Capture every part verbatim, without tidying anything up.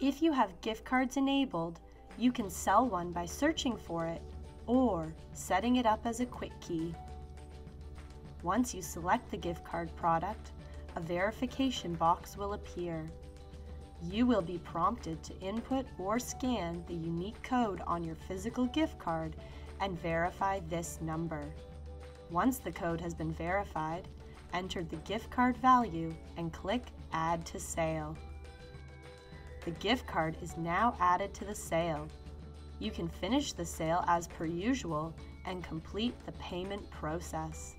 If you have gift cards enabled, you can sell one by searching for it or setting it up as a quick key. Once you select the gift card product, a verification box will appear. You will be prompted to input or scan the unique code on your physical gift card and verify this number. Once the code has been verified, enter the gift card value and click Add to Sale. The gift card is now added to the sale. You can finish the sale as per usual and complete the payment process.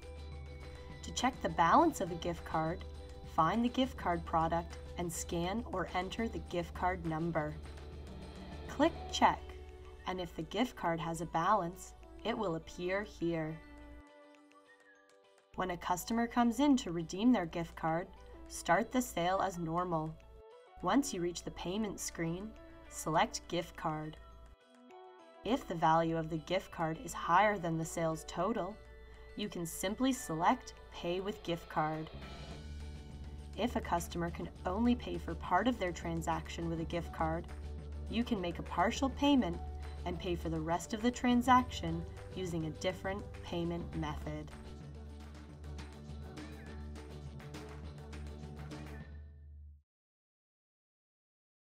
To check the balance of a gift card, find the gift card product and scan or enter the gift card number. Click Check, and if the gift card has a balance, it will appear here. When a customer comes in to redeem their gift card, start the sale as normal. Once you reach the payment screen, select Gift Card. If the value of the gift card is higher than the sales total, you can simply select Pay with Gift Card. If a customer can only pay for part of their transaction with a gift card, you can make a partial payment and pay for the rest of the transaction using a different payment method.